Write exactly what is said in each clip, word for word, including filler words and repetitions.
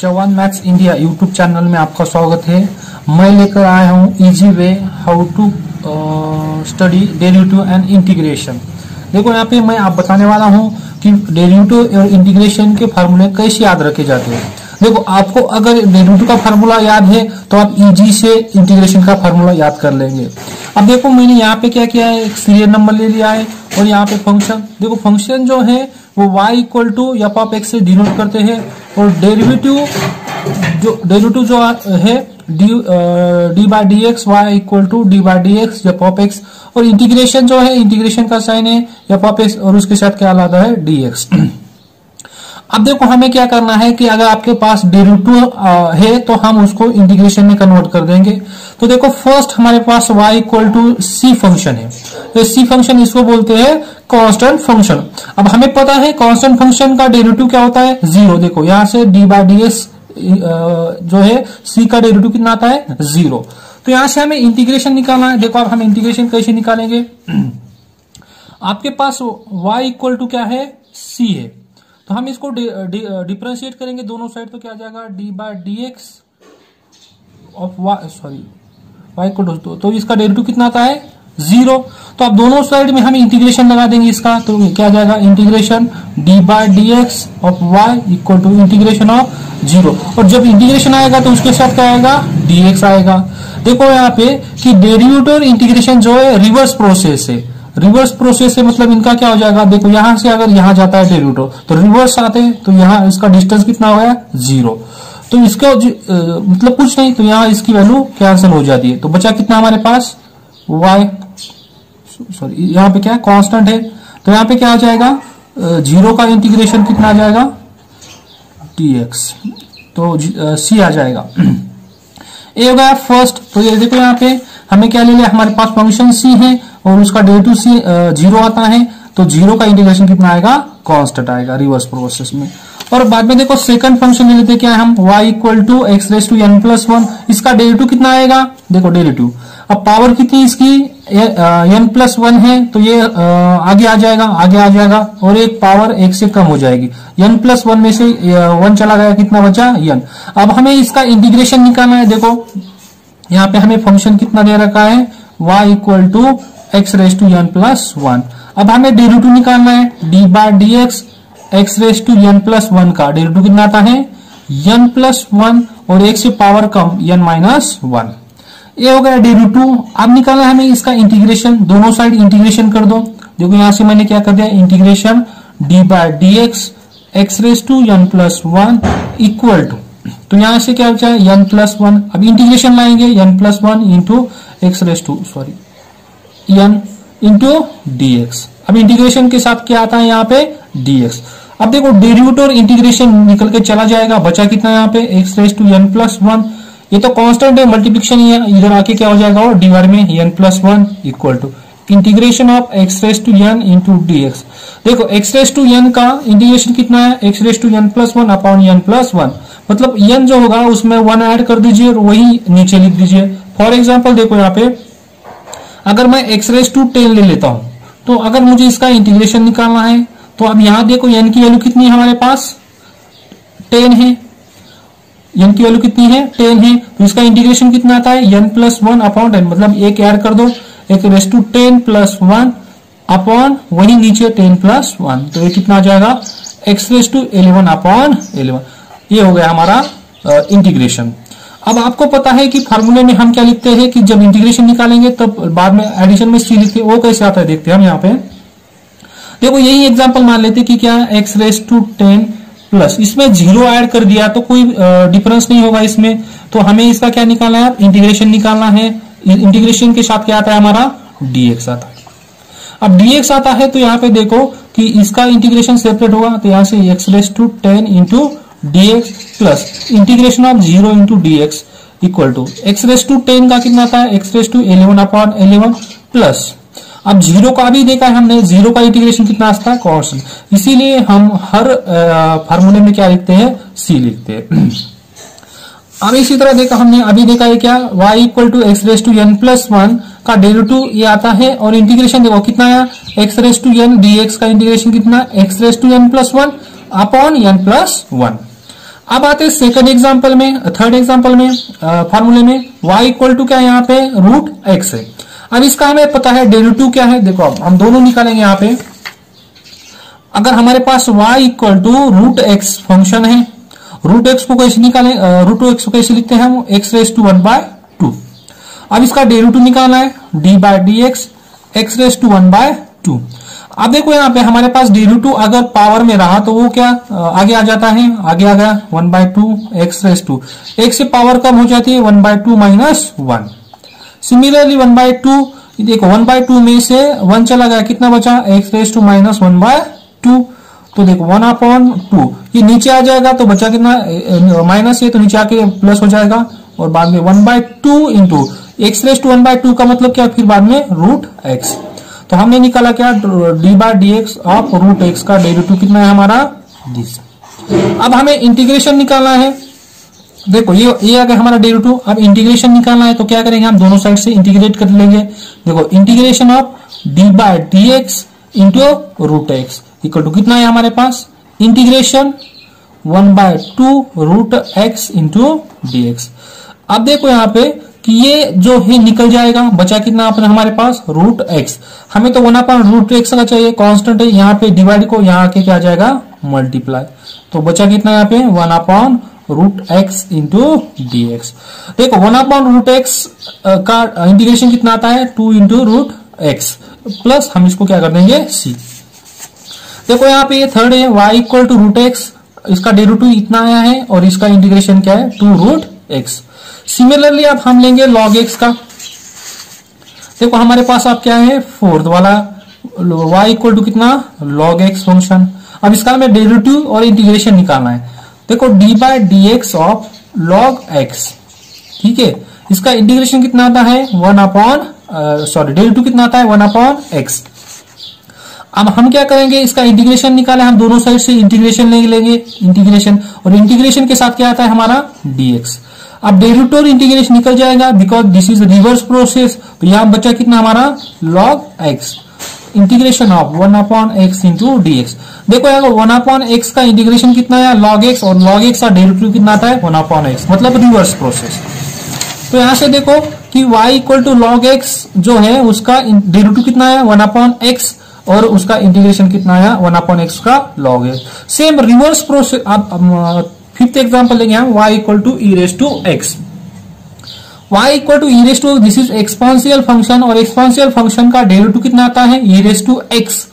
Chyavan maths India YouTube channel में आपका स्वागत है। मैं लेकर आया हूँ easy way how to study derivative and integration. देखो यहाँ पे मैं आप बताने वाला हूँ कि डेरिवेटिव और इंटीग्रेशन के फार्मूले कैसे याद रखे जाते हैं। देखो आपको अगर डेरिवेटिव का फार्मूला याद है तो आप इजी से इंटीग्रेशन का फार्मूला याद कर लेंगे। अब देखो मैंने यहाँ पे क्या किया है, सीरियल नंबर ले लिया है और यहाँ पे फंक्शन, देखो फंक्शन जो है वो y equal to F of X से डिनोट करते हैं और डेरिवेटिव जो डेरिवेटिव जो है D by D X Y equal to D by D X F of X, और इंटीग्रेशन जो है इंटीग्रेशन का साइन है एफ ऑफ एक्स और उसके साथ क्या अलादा है डी एक्स। अब देखो हमें क्या करना है कि अगर आपके पास डेरिवेटिव है तो हम उसको इंटीग्रेशन में कन्वर्ट कर देंगे। तो देखो फर्स्ट हमारे पास y equal to C function है, तो सी फंक्शन इसको बोलते हैं कांस्टेंट फंक्शन। अब हमें पता है कांस्टेंट फंक्शन का डेरिवेटिव क्या होता है, जीरो। देखो यहाँ से डी बाई डी एस जो है सी का डेरिवेटिव कितना आता है, जीरो। तो यहाँ से हमें इंटीग्रेशन निकालना है। देखो अब हम इंटीग्रेशन कैसे निकालेंगे, आपके पास y इक्वल टू क्या है, सी है, तो हम इसको डिफ्रेंशिएट करेंगे दोनों साइड, तो क्या आ जाएगा D by D x of Y sorry Y को दोस्तों, तो इसका डेरिवेटिव कितना आता है, जीरो। तो अब दोनों साइड में हम इंटीग्रेशन लगा देंगे इसका, तो क्या आ जाएगा integration D by D x of Y equal to integration of zero, और जब इंटीग्रेशन आएगा तो उसके साथ क्या आएगा, डी एक्स आएगा। देखो यहाँ पे कि डेरिवेटिव और इंटीग्रेशन जो है रिवर्स प्रोसेस है, रिवर्स प्रोसेस से मतलब इनका क्या हो जाएगा, देखो यहां से अगर यहां जाता है डेरिवेटिव तो रिवर्स आते हैं, तो यहाँ इसका डिस्टेंस कितना हो गया, जीरो। तो इसका ज, आ, मतलब कुछ नहीं, तो यहाँ इसकी वैल्यू कैंसिल हो जाती है, तो बचा कितना हमारे पास वाई सॉरी यहाँ पे क्या कांस्टेंट है, तो यहाँ पे क्या हो जाएगा जीरो का इंटीग्रेशन कितना आ जाएगा टी एक्स, तो सी आ जाएगा। ये हो गया फर्स्ट। तो ये देखो यहाँ पे हमें क्या ले लिया, हमारे पास फंक्शन सी है और उसका डेरिवेटिव सी जीरो आता है, तो जीरो का इंटीग्रेशन कितना आएगा, कांस्टेंट आएगा रिवर्स प्रोसेस में। और बाद में देखो सेकंड फंक्शन ले लेते हैं, क्या है हम y equal to X raise to N plus one, इसका डेरिवेटिव कितना आएगा, देखो डेरिवेटिव अब पावर कितनी इसकी एन प्लस वन है, तो ये आगे आ जाएगा आगे आ जाएगा और एक पावर एक से कम हो जाएगी, एन प्लस वन में से वन चला गया, कितना बचा एन। अब हमें इसका इंटीग्रेशन निकालना है। देखो यहाँ पे हमें फंक्शन कितना दे रखा है, y equal to X raise to N plus one. अब हमें डेरिवेटिव निकालना है, D by D x x raise to N plus one का डेरिवेटिव कितना आता है, एन प्लस वन और एक से पावर कम एन माइनस वन। ये हो गया डेरिवेटिव। अब निकालना है हमें इसका इंटीग्रेशन, दोनों साइड इंटीग्रेशन कर दो। देखो यहाँ से मैंने क्या कर दिया, integration D by D x x raise to N plus one equal to, तो यहाँ से क्या बचा है एन प्लस वन। अब इंटीग्रेशन लाएंगे N plus one into x raise to sorry N into D x. अब इंटीग्रेशन के साथ क्या आता है यहाँ पे डी एक्स। अब देखो डेरिवेटिव और इंटीग्रेशन निकल के चला जाएगा, बचा कितना यहाँ पे X raise to N plus one, ये तो कांस्टेंट है, मल्टीप्लिकेशन ये इधर आके क्या हो जाएगा और डी बार में N plus one equal to integration of X raise to N into D x. देखो एक्स रेस टू एन का इंटीग्रेशन कितना है, X raise to N plus one upon N plus one, मतलब N जो होगा उसमें one add कर दीजिए और वही नीचे लिख दीजिए। फॉर एग्जाम्पल देखो यहाँ पे अगर मैं एक्स रेस टू टेन ले लेता हूँ, तो अगर मुझे इसका इंटीग्रेशन निकालना है, तो अब यहाँ देखो एन की वैल्यू कितनी है हमारे पास, टेन है, एन की वैल्यू कितनी है टेन है, तो इसका इंटीग्रेशन कितना आता है N plus one upon ten, मतलब एक ऐड कर दो एक raise to ten plus one upon वही नीचे टेन प्लस वन, तो ये कितना आ जाएगा X raise to eleven upon eleven. ये हो गया हमारा इंटीग्रेशन। अब आपको पता है कि फार्मूले में हम क्या लिखते हैं कि जब इंटीग्रेशन निकालेंगे तब बाद में एडिशन में सी लिखते हैं, वो कैसे आता है देखते हैं हम। यहाँ पे देखो यही एग्जांपल मान लेते हैं कि क्या X raise to ten plus, इसमें जीरो ऐड कर दिया तो कोई डिफरेंस नहीं होगा इसमें, तो हमें इसका क्या निकालना है, इंटीग्रेशन निकालना है। इंटीग्रेशन के साथ क्या आता है हमारा डीएक्स आता है। अब डीएक्स आता है तो यहाँ पे देखो कि इसका इंटीग्रेशन सेपरेट होगा, तो यहाँ से X raise to ten into dx plus integration of zero into D x equal to X raise to ten का कितना था X raise to eleven upon eleven plus, अब जीरो का भी देखा है हमने, जीरो का इंटीग्रेशन कितना आता है कांस्टेंट, इसीलिए हम हर फार्मूले में क्या लिखते हैं सी लिखते हैं। अब इसी तरह देखा हमने अभी देखा है क्या y equal to X raise to N plus one का डेरिवेटिव ये आता है, और इंटीग्रेशन देखो कितना आया X raise to N D x का इंटीग्रेशन कितना X raise to N plus one upon N plus one. अब आते हैं सेकंड एग्जांपल में, थर्ड एग्जांपल में, फॉर्मूले में y इक्वल टू क्या है यहाँ पे रूट एक्स है। अब इसका हमें पता है डेरिवेटिव क्या है, देखो अब हम दोनों निकालेंगे यहाँ पे। अगर हमारे पास y equal to root x function है, रूट एक्स को कैसे निकालें, रूट एक्स को कैसे लिखते हैं हम, X raise to one by two. अब इसका डेरिवेटिव निकालना है D by D x x raise to one by two. अब देखो यहाँ पे हमारे पास डेरिवेटिव अगर पावर में रहा तो वो क्या आगे आ जाता है, आगे आ गया one by two X raise to, x से पावर कम हो जाती है one by two minus one. Similarly one by two, देखो वन बाय टू में से वन चला गया, कितना बचा X raise to minus one by two. तो देखो वन अपॉन टू ये नीचे आ जाएगा तो बचा कितना माइनस, ये तो नीचे आके प्लस हो जाएगा और बाद में one by two into x raise to one by two का मतलब क्या, फिर बाद में रूट एक्स। तो हमने निकाला क्या d by D x of root x का डेरिवेटिव कितना है हमारा दिस। अब हमें इंटीग्रेशन निकालना है, देखो ये ये आ गया हमारा डेरिवेटिव। अब इंटीग्रेशन निकालना है तो क्या करेंगे हम दोनों साइड से इंटीग्रेट कर लेंगे। देखो integration of d by D x into root x equal to कितना है हमारे पास, integration one by two root x into D x. अब देखो यहाँ पे कि ये जो है निकल जाएगा, बचा कितना अपने हमारे पास रूट एक्स। हमें तो वन अपॉन रूट एक्स का चाहिए, कांस्टेंट है यहाँ पे, डिवाइड को यहाँ आके क्या जाएगा मल्टीप्लाई, तो बचा कितना यहाँ पे one upon root x into D x. देखो वन अपॉन रूट एक्स का इंटीग्रेशन कितना आता है two into root x plus हम इसको क्या कर देंगे सी। देखो यहाँ पे ये थर्ड है y equal to root x, इसका डेरिवेटिव इतना आया है और इसका इंटीग्रेशन क्या है टू रूट एक्स। सिमिलरली अब हम लेंगे log x का, देखो हमारे पास आप क्या है फोर्थ वाला y इक्वल टू कितना log x फंक्शन। अब इसका हमें डेरिवेटिव और इंटीग्रेशन निकालना है, देखो d by D x of log x, ठीक है, इसका इंटीग्रेशन कितना आता है वन अपॉन सॉरी डेरिवेटिव कितना आता है वन अपॉन x। अब हम क्या करेंगे इसका इंटीग्रेशन निकाले, हम दोनों साइड से इंटीग्रेशन ले लेंगे, इंटीग्रेशन और इंटीग्रेशन के साथ क्या आता है हमारा dx। अब डेरिवेटिव और इंटीग्रेशन निकल जाएगा because this is reverse process, तो यहाँ बचा कितना हमारा log x, integration of one upon x into D x. देखो यहाँ वन अपॉन एक्स का इंटीग्रेशन कितना है लॉग एक्स और लॉग एक्स का डेरिवेटिव कितना आता है वन अपॉन एक्स, मतलब रिवर्स प्रोसेस। तो यहाँ से देखो कि y equal to log x जो है उसका डेरिवेटिव कितना है वन अपॉन एक्स और उसका इंटीग्रेशन कितना है वन अपॉन एक्स का log x, same reverse process. आप फिफ्थ एग्जांपल लेंगे हम y equal to e raise to x, Y equal to e raise to this is exponential function और exponential function का डेरिवेटिव कितना आता है ई रेस टू एक्स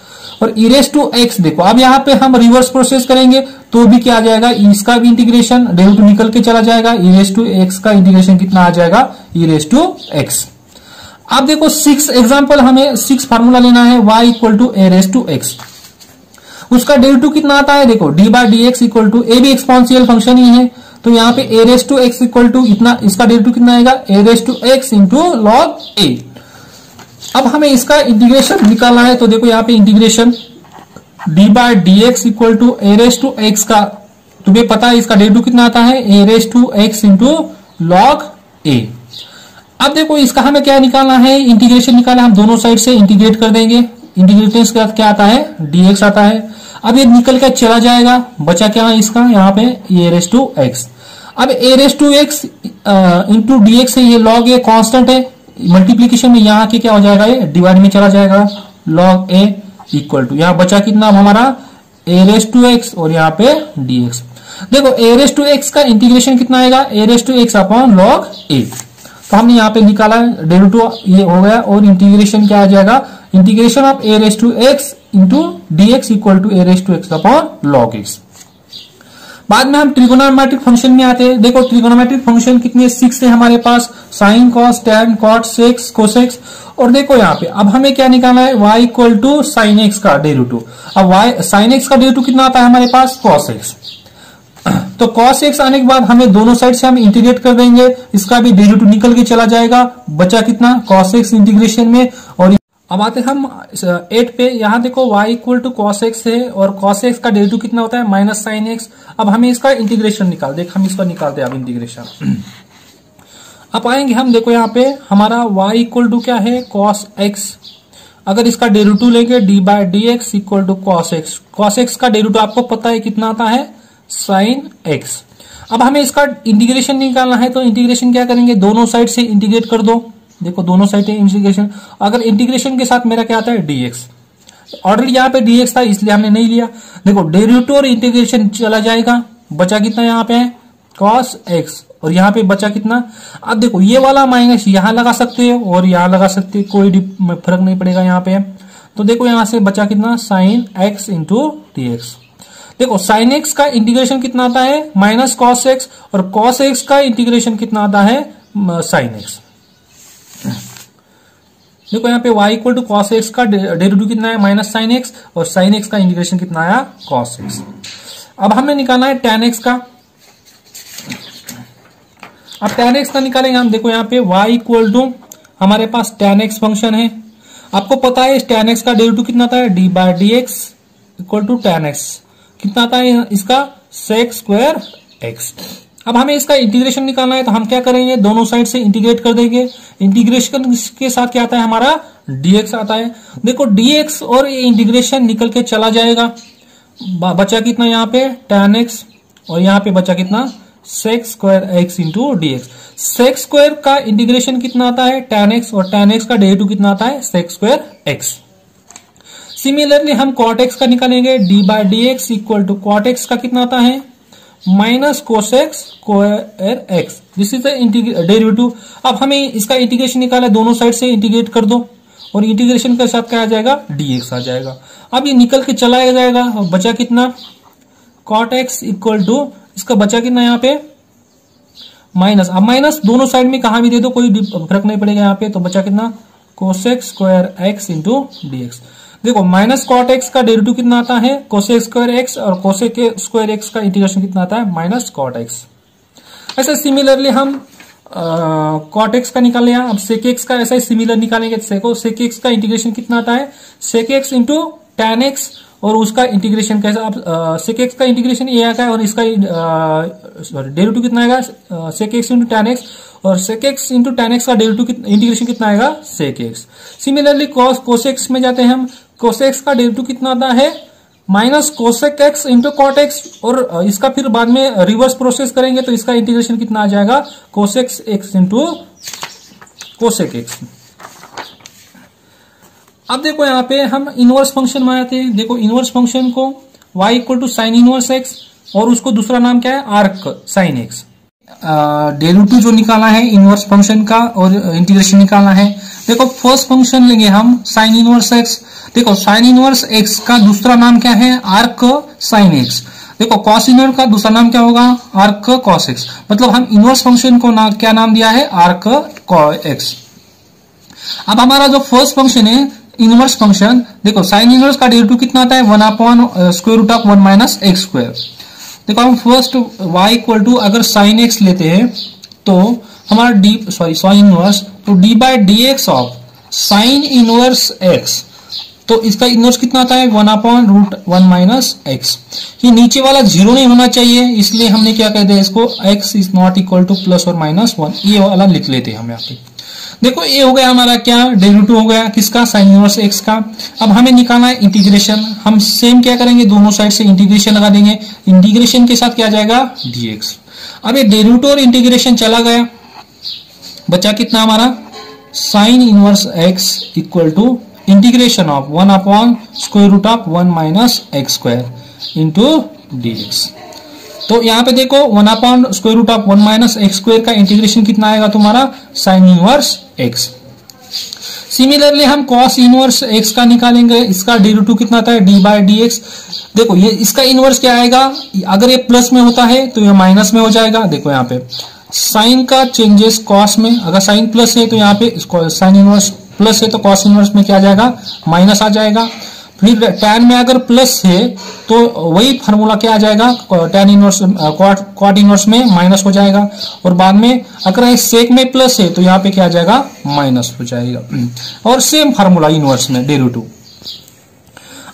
और ई रेस टू एक्स। देखो अब यहाँ पे हम रिवर्स प्रोसेस करेंगे तो भी क्या आ जाएगा, इसका भी इंटीग्रेशन डेरिवेटिव निकल के चला जाएगा, ई रेस टू एक्स का इंटीग्रेशन कितना आ जाएगा ई रेस टू एक्स। अब देखो सिक्स एग्जाम्पल, हमें सिक्स फार्मूला लेना है y equal to a raise to x, उसका डेरिवेटिव कितना आता है, देखो d by D x equal to a भी एक्सपोनेंशियल फंक्शन ही है तो यहाँ पे a raise to x equal to इतना, इसका डेरिवेटिव कितना आएगा a raise to x into log a. अब हमें इसका इंटीग्रेशन निकालना है, तो देखो यहाँ पे integration d by D x equal to a raise to x का तुम्हें पता है इसका डेरिवेटिव कितना आता है a raise to x into log a. अब देखो इसका हमें क्या निकालना है, इंटीग्रेशन निकालना, हम दोनों साइड से इंटीग्रेट कर देंगे, इंटीग्रेशन के साथ क्या आता है dx आता है। अब ये निकल के चला जाएगा, बचा क्या है इसका यहाँ पे a रेस टू x। अब a raise to x into dx है, ये log a कांस्टेंट है, मल्टीप्लीकेशन में यहाँ के क्या हो जाएगा ये डिवाइड में चला जाएगा log a इक्वल टू यहाँ बचा कितना हमारा a रेस टू x और यहाँ पे dx। देखो a रेस टू x का इंटीग्रेशन कितना आएगा a raise to x upon log a, तो हमने यहाँ पे निकाला डेरिवेटिव ये हो गया और इंटीग्रेशन क्या आ जाएगा integration of a raise to x into D x equal to a raise to x upon log x. बाद में हम ट्रिगोनोमेट्रिक फंक्शन में आते हैं, देखो ट्रिगोनोमेट्रिक फंक्शन कितने सिक्स है हमारे पास, sine cos tan cot sex कोसेक्स। और देखो यहाँ पे अब हमें क्या निकालना है y equal to sine x का डेरिवेटिव। अब वाई साइन एक्स का डेरिवेटिव कितना आता है हमारे पास कॉस एक्स, तो कॉस एक्स आने के बाद हमें दोनों साइड से हम इंटीग्रेट कर देंगे, इसका भी डेरिवेटिव निकल के चला जाएगा, बचा कितना कॉस एक्स इंटीग्रेशन में। और अब आते हम एट पे, यहाँ देखो y equal to cos x है और कॉस एक्स का डेरिवेटिव कितना होता है माइनस साइन एक्स। अब हमें इसका इंटीग्रेशन निकाल देख हम इसका निकालते हैं अब इंटीग्रेशन। अब आएंगे हम, देखो यहाँ पे हमारा y इक्वल टू क्या है कॉस एक्स, अगर इसका डेरिवेटिव लेंगे d by D x equal to cos x, cos x का डेरिवेटिव आपको पता है कितना आता है साइन एक्स। अब हमें इसका इंटीग्रेशन निकालना है, तो इंटीग्रेशन क्या करेंगे, दोनों साइड से इंटीग्रेट कर दो। देखो दोनों साइड है इंटीग्रेशन, अगर इंटीग्रेशन के साथ मेरा क्या आता है डीएक्स, ऑलरेडी यहाँ पे डीएक्स था इसलिए हमने नहीं लिया। देखो डेरिवेटिव और इंटीग्रेशन चला जाएगा, बचा कितना यहाँ पे है कॉस एक्स, और यहाँ पे बचा कितना, अब देखो ये वाला माइनस यहाँ लगा सकते हो और यहाँ लगा सकते हो, कोई फर्क नहीं पड़ेगा यहाँ पे। तो देखो यहाँ से बचा कितना sine x into D x. देखो साइन एक्स का इंटीग्रेशन कितना आता है माइनस कॉस एक्स, और कॉस एक्स का इंटीग्रेशन कितना आता है साइन एक्स। देखो यहाँ पे y equal to cos x का डेरिवेटिव कितना है माइनस साइन एक्स, और साइन एक्स का इंटीग्रेशन कितना आया कॉस एक्स। अब हमें निकालना है tan एक्स का। अब tan एक्स का निकालेंगे हम। देखो यहाँ पे y इक्वल टू हमारे पास tan एक्स फंक्शन है, आपको पता है tan एक्स का डेरिवेटिव कितना आता है D by D x equal to tan x, कितना आता है इसका सेक स्क्वायर एक्स। अब हमें इसका इंटीग्रेशन निकालना है, तो हम क्या करेंगे दोनों साइड से इंटीग्रेट कर देंगे। इंटीग्रेशन के साथ क्या आता है हमारा डीएक्स आता है। देखो डीएक्स और ये इंटीग्रेशन निकल के चला जाएगा, बचा कितना यहाँ पे tan एक्स, और यहाँ पे बचा कितना sec square x into D x. sec square का इंटीग्रेशन कितना आता है tan एक्स, और tan एक्स का डेरिवेटिव कितना आता है sec स्क्वायर एक्स। सिमिलरली हम cot एक्स का निकालेंगे, d by D x equal to cot x का कितना आता है minus cos x square x, this is the derivative. अब हमें इसका इंटीग्रेशन निकाला, दोनों साइड से इंटीग्रेट कर दो, और इंटीग्रेशन के साथ क्या आ जाएगा डीएक्स आ जाएगा। अब ये निकल के चला जाएगा, बचा कितना कॉट एक्स इक्वल टू इसका बचा कितना यहाँ पे माइनस। अब माइनस दोनों साइड में कहाँ भी दे दो कोई फर्क नहीं पड़ेगा यहाँ पे, तो बचा कितना cos x square x into D x. देखो माइनस कॉट एक्स का डेरिवेटिव कितना आता है कोसेक स्क्वायर एक्स, और कोसेक स्क्वायर एक्स का इंटीग्रेशन कितना आता है माइनस कॉट एक्स। ऐसे सिमिलरली हम कॉट एक्स का निकाल लिया। अब सेक एक्स का ऐसा ही सिमिलर निकालेंगे। सेको सेक एक्स का इंटीग्रेशन कितना आता है sec x into tan x, और उसका इंटीग्रेशन कैसा, अब सेक एक्स का इंटीग्रेशन ये आता है, और इसका सॉरी डेरिवेटिव कितना आएगा sec x into tan x, और sec x into tan x का डेरिवेटिव इंटीग्रेशन कितना आएगा sec x. Similarly cos cosec x में जाते हैं हम, कोसेक्स का डेरिवेटिव कितना आता है minus cosec x into cot x, और इसका फिर बाद में रिवर्स प्रोसेस करेंगे तो इसका इंटीग्रेशन कितना आ जाएगा cosec x into cosec x. अब देखो यहाँ पे हम इनवर्स फंक्शन में आते हैं। देखो इनवर्स फंक्शन को y equal to sine inverse x, और उसको दूसरा नाम क्या है आर्क साइन एक्स। डेरिवेटिव जो निकालना है इनवर्स फंक्शन का और इंटीग्रेशन निकालना है। देखो फर्स्ट फंक्शन लेंगे हम साइन इनवर्स एक्स। देखो साइन इनवर्स एक्स का दूसरा नाम क्या है आर्क साइन एक्स। देखो कॉस इनवर्स का दूसरा नाम क्या होगा आर्क कॉस एक्स, मतलब हम इनवर्स फंक्शन को ना, क्या नाम दिया है आर्क एक्स। अब हमारा जो फर्स्ट फंक्शन है इनवर्स फंक्शन, देखो साइन इनवर्स का डेरिवेटिव कितना आता है one upon square root of one minus x square. देखो हम फर्स्ट y इक्वल टू अगर साइन एक्स लेते हैं तो हमारा डी सॉरी साइन इनवर्स, तो d by D x of sine inverse x, तो इसका इनवर्स कितना आता है one upon root one minus x. ये नीचे वाला जीरो नहीं होना चाहिए, इसलिए हमने क्या कह दिया इसको x is not equal to plus और माइनस वन, ये वाला लिख लेते हैं हम यहाँ पे। देखो ये हो गया हमारा क्या डेरिवेटिव हो गया किसका साइन इनवर्स एक्स का। अब हमें निकालना है इंटीग्रेशन। हम सेम क्या करेंगे दोनों साइड से इंटीग्रेशन लगा देंगे, इंटीग्रेशन के साथ क्या जाएगा डीएक्स। अब ये डेरिवेटिव और इंटीग्रेशन चला गया, बचा कितना हमारा sine inverse x equal to integration of one upon square root of one minus x square into d x. तो यहाँ पे देखो one upon square root of one minus x square का इंटीग्रेशन कितना आएगा तुम्हारा साइन इनवर्स एक्स। सिमिलरली हम cos inverse x का निकालेंगे, इसका डेरिवेटिव कितना आता है डी बाय डी एक्स। देखो ये इसका इनवर्स क्या आएगा, अगर ये प्लस में होता है तो ये माइनस में हो जाएगा। देखो यहाँ पे साइन का चेंजेस कॉस में, अगर साइन प्लस है तो यहाँ पे साइन इनवर्स प्लस है तो कॉस इनवर्स में क्या आ जाएगा माइनस आ जाएगा। फिर टैन में अगर प्लस है तो वही फार्मूला क्या आ जाएगा टैन इनवर्स कॉट इनवर्स में माइनस हो जाएगा, और बाद में अगर सेक में प्लस है तो यहाँ पे क्या आ जाएगा माइनस हो जाएगा, और सेम फार्मूला इनवर्स में डेरिवेटिव।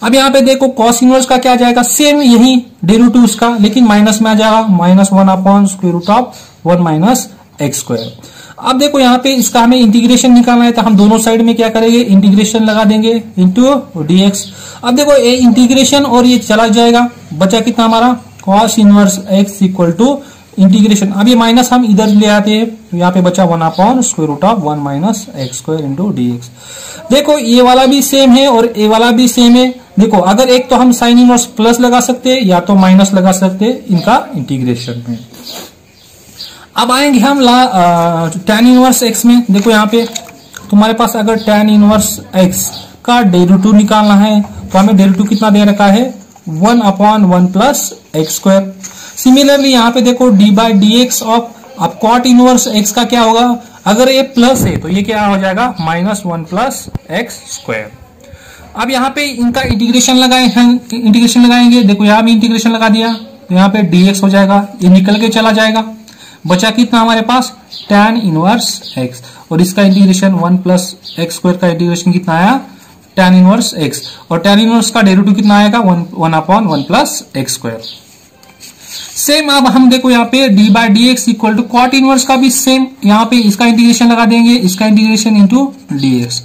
अब यहाँ पे देखो कॉस इनवर्स का क्या आ जाएगा सेम यही डेरिवेटिव उसका, लेकिन माइनस में आ जाएगा minus one upon square root of one minus x square. अब देखो यहाँ पे इसका हमें इंटीग्रेशन निकालना है, तो हम दोनों साइड में क्या करेंगे इंटीग्रेशन लगा देंगे इंटू डीएक्स। अब देखो ये इंटीग्रेशन और ये चला जाएगा, बचा कितना हमारा cos inverse x equal to integration. अब ये माइनस हम इधर ले आते हैं, यहाँ पे बचा one upon square root of one minus x square into D x. देखो ये वाला भी सेम है और ये वाला भी सेम है। देखो अगर एक तो हम साइन इनवर्स प्लस लगा सकते हैं या तो माइनस लगा सकते हैं इनका इंटीग्रेशन में। अब आएंगे हम ला टैन इनवर्स एक्स में। देखो यहाँ पे तुम्हारे पास अगर टैन इनवर्स एक्स का डेरिवेटिव निकालना है तो हमें डेरिवेटिव कितना दे रखा है, one upon one plus x square. Similarly यहाँ पे देखो d by D x of अब कॉट इनवर्स एक्स का क्या होगा, अगर ये प्लस है तो ये क्या हो जाएगा minus one plus x square. अब यहाँ पे इनका इंटीग्रेशन लगाए हैं, इंटीग्रेशन लगाएंगे। देखो यहाँ भी इंटीग्रेशन लगा दिया तो यहाँ पे डी एक्स हो जाएगा, ये निकल के चला जाएगा, बचा कितना हमारे पास टैन इनवर्स एक्स। और इसका integration one plus x square का इंटीग्रेशन कितना आया टैन इनवर्स एक्स, और टैन इनवर्स का डेरिवेटिव कितना आएगा one upon one plus x square. Same अब हम देखो यहाँ पे d by D x equal to cot inverse का भी सेम, यहाँ पे इसका इंटीग्रेशन लगा देंगे, इसका इंटीग्रेशन इंटू डी एक्स।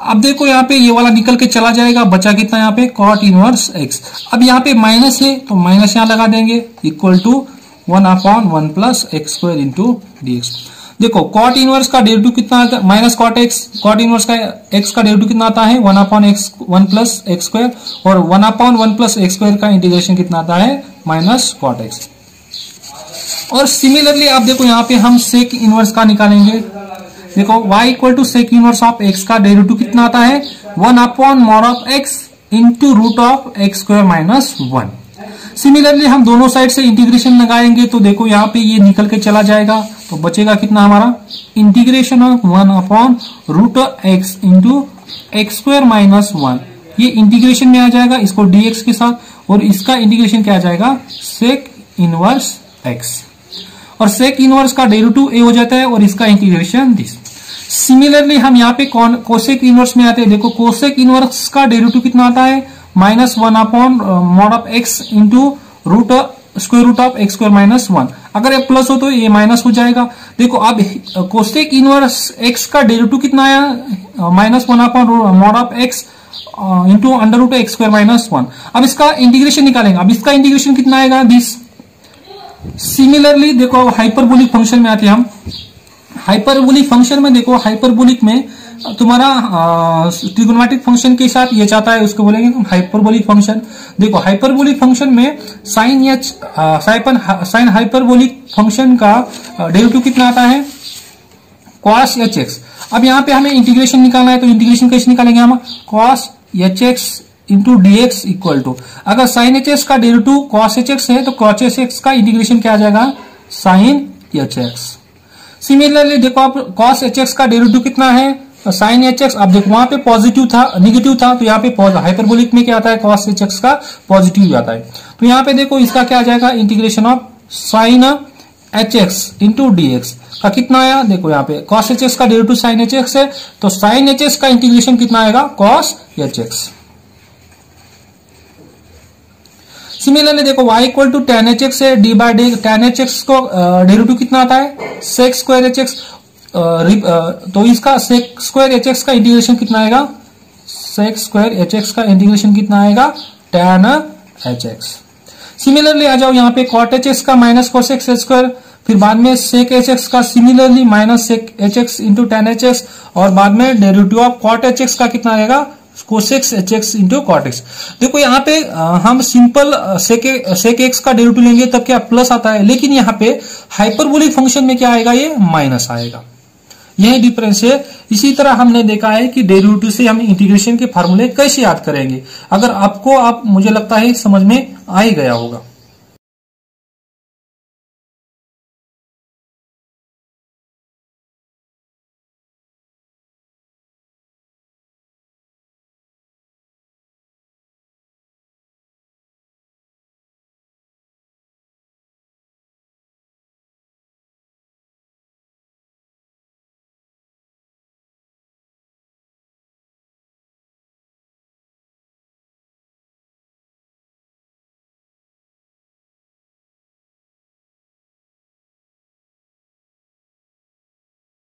अब देखो यहाँ पे ये वाला निकल के चला जाएगा, बचा कितना यहाँ पे कॉट इनवर्स एक्स। अब यहाँ पे माइनस है तो माइनस यहाँ लगा देंगे, equal to one upon one plus x square into D x. देखो कॉट इनवर्स का डेरिवेटिव कितना आता है minus cot x, cot inverse का एक्स का डेरिवेटिव कितना आता है one upon x one plus x square, और one upon one plus x square का इंटीग्रेशन कितना आता है माइनस कॉट एक्स। और सिमिलरली आप देखो यहाँ पे हम सेक इनवर्स का निकालेंगे। देखो y equal to sec inverse of x का डेरिवेटिव कितना आता है one upon mod of x into root of x square minus one. Similarly हम दोनों साइड से इंटीग्रेशन लगाएंगे तो देखो यहाँ पे ये निकल के चला जाएगा, तो बचेगा कितना हमारा integration of one upon root x into x square minus one, ये इंटीग्रेशन में आ जाएगा इसको डीएक्स के साथ, और इसका इंटीग्रेशन क्या आ जाएगा सेक इनवर्स एक्स। और सेक इनवर्स का डेरिवेटिव ए हो जाता है और इसका इंटीग्रेशन दिस। सिमिलरली हम यहाँ पे कोसेक इनवर्स में आते हैं। देखो कोसेक इनवर्स का डेरिवेटिव कितना आता है minus one upon mod of x into root square root of x square minus one, अगर ये प्लस हो तो ये माइनस हो जाएगा। देखो अब कोसेक इनवर्स एक्स का डेरिवेटिव कितना आया minus one upon mod of x into under root x square minus one. अब इसका इंटीग्रेशन निकालेंगे, अब इसका इंटीग्रेशन कितना आएगा दिस। सिमिलरली देखो हाइपरबोलिक फंक्शन में आते हैं हम। हाइपरबोलिक फंक्शन में देखो हाइपरबोलिक में तुम्हारा ट्रिग्नोमेट्रिक फंक्शन के साथ ये चाहता है उसको बोलेंगे तुम हाइपरबोलिक फंक्शन। देखो हाइपरबोलिक फंक्शन में साइन या साइपन साइन हाइपरबोलिक फंक्शन का डेरिवेटिव कितना आता है कॉस एच एक्स। अब यहाँ पे हमें इंटीग्रेशन निकालना है तो इंटीग्रेशन कैसे निकालेंगे हम cos h x into D x equal to, अगर साइन एच एक्स का डेरिवेटिव कॉस एच एक्स है तो कॉस एच एक्स का इंटीग्रेशन क्या आ जाएगा साइन एच एक्स। सिमिलरली देखो आप कॉस एच एक्स का डेरिवेटिव कितना है साइन एच एक्स। अब देखो वहां पे पॉजिटिव था निगेटिव था तो यहाँ पे हाइपरबोलिक में क्या आता है कॉस एच एक्स का पॉजिटिव आता है, तो यहाँ पे देखो इसका क्या आ जाएगा integration of sine h x into D x का कितना आया। देखो यहाँ पे कॉस एच एक्स का डेरिवेटिव साइन एच एक्स है तो साइन एच एक्स का इंटीग्रेशन कितना आएगा कॉस एच एक्स। सिमिलरली देखो y equal to tan h x है, D by d tan h x को डेरिवेटिव कितना आता है सेक स्क्वायर एच एक्स, तो इसका सेक स्क्वायर एच एक्स का इंटीग्रेशन कितना आएगा सेक स्क्वायर एच एक्स का इंटीग्रेशन कितना आएगा टेन एच एक्स। सिमिलरली आ जाओ यहाँ पे कॉट एच एक्स का माइनस कॉस एक्स स्क्वायर, फिर बाद में सेक एच एक्स का similarly minus sec h x into tan h x, और बाद में derivative of cot h x का कितना आएगा कोसेक्स h x into cot x. देखो यहाँ पे हम सिंपल सेक सेक एक्स का डेरिवेटिव लेंगे तब क्या प्लस आता है, लेकिन यहाँ पे हाइपरबोलिक फंक्शन में क्या आएगा ये माइनस आएगा, यही डिफरेंस है। इसी तरह हमने देखा है कि डेरिवेटिव से हम इंटीग्रेशन के फार्मूले कैसे याद करेंगे। अगर आपको आप मुझे लगता है समझ में आ ही गया होगा।